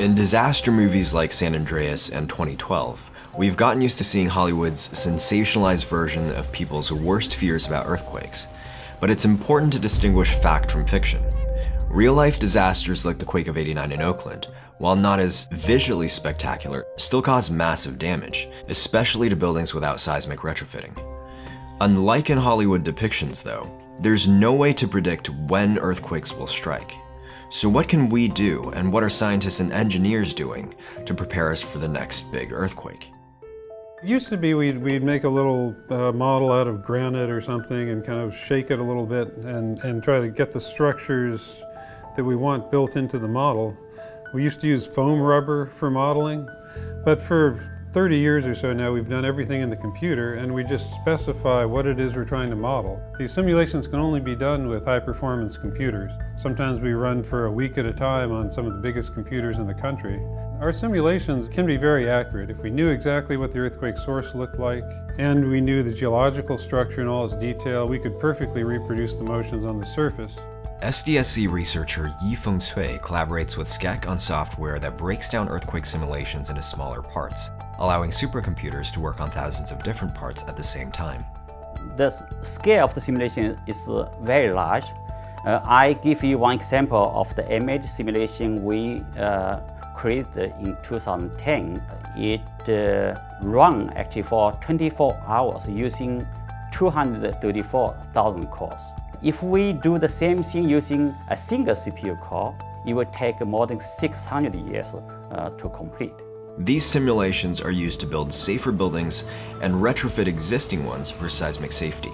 In disaster movies like San Andreas and 2012, we've gotten used to seeing Hollywood's sensationalized version of people's worst fears about earthquakes, but it's important to distinguish fact from fiction. Real-life disasters like the Quake of '89 in Oakland, while not as visually spectacular, still cause massive damage, especially to buildings without seismic retrofitting. Unlike in Hollywood depictions though, there's no way to predict when earthquakes will strike. So what can we do, and what are scientists and engineers doing to prepare us for the next big earthquake? It used to be we'd make a little model out of granite or something and kind of shake it a little bit and try to get the structures that we want built into the model. We used to use foam rubber for modeling, but for 30 years or so now, we've done everything in the computer, and we just specify what it is we're trying to model. These simulations can only be done with high-performance computers. Sometimes we run for a week at a time on some of the biggest computers in the country. Our simulations can be very accurate. If we knew exactly what the earthquake source looked like, and we knew the geological structure in all its detail, we could perfectly reproduce the motions on the surface. SDSC researcher Yifeng Cui collaborates with SCEC on software that breaks down earthquake simulations into smaller parts, allowing supercomputers to work on thousands of different parts at the same time. The scale of the simulation is very large. I give you one example of the image simulation we created in 2010. It ran actually for 24 hours using 234,000 cores. If we do the same thing using a single CPU core, it would take more than 600 years to complete. These simulations are used to build safer buildings and retrofit existing ones for seismic safety.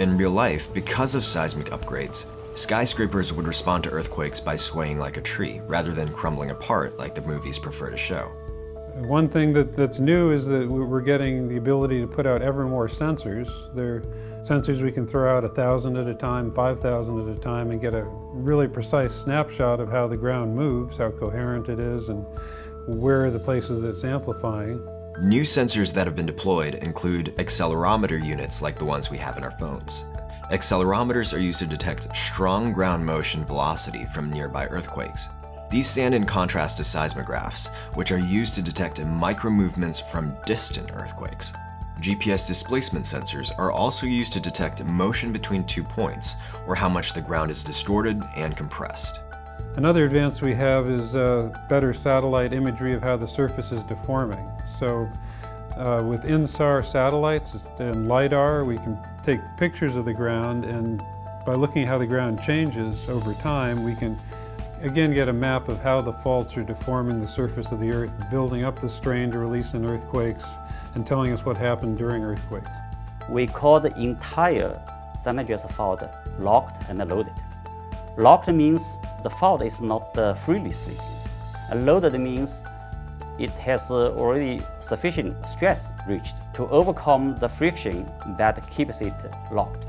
In real life, because of seismic upgrades, skyscrapers would respond to earthquakes by swaying like a tree rather than crumbling apart like the movies prefer to show. One thing that's new is that we're getting the ability to put out ever more sensors. They're sensors we can throw out 1,000 at a time, 5,000 at a time, and get a really precise snapshot of how the ground moves, how coherent it is, and where are the places that it's amplifying. New sensors that have been deployed include accelerometer units like the ones we have in our phones. Accelerometers are used to detect strong ground motion velocity from nearby earthquakes. These stand in contrast to seismographs, which are used to detect micromovements from distant earthquakes. GPS displacement sensors are also used to detect motion between two points, or how much the ground is distorted and compressed. Another advance we have is better satellite imagery of how the surface is deforming. So with InSAR satellites and LIDAR, we can take pictures of the ground, and by looking at how the ground changes over time, we can again get a map of how the faults are deforming the surface of the earth, building up the strain to release in earthquakes, and telling us what happened during earthquakes. We call the entire San Andreas fault locked and loaded. Locked means the fault is not freely slipping. Loaded means it has already sufficient stress reached to overcome the friction that keeps it locked.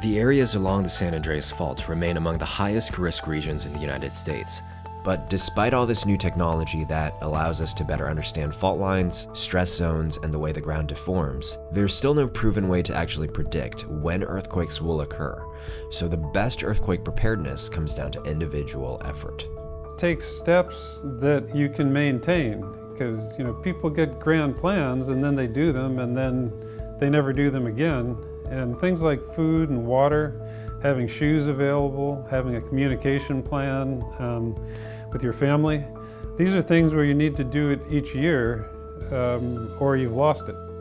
The areas along the San Andreas Fault remain among the highest risk regions in the United States. But despite all this new technology that allows us to better understand fault lines, stress zones, and the way the ground deforms, there's still no proven way to actually predict when earthquakes will occur. So the best earthquake preparedness comes down to individual effort. Take steps that you can maintain, because people get grand plans and then they do them and then they never do them again. And things like food and water, having shoes available, having a communication plan with your family, these are things where you need to do it each year or you've lost it.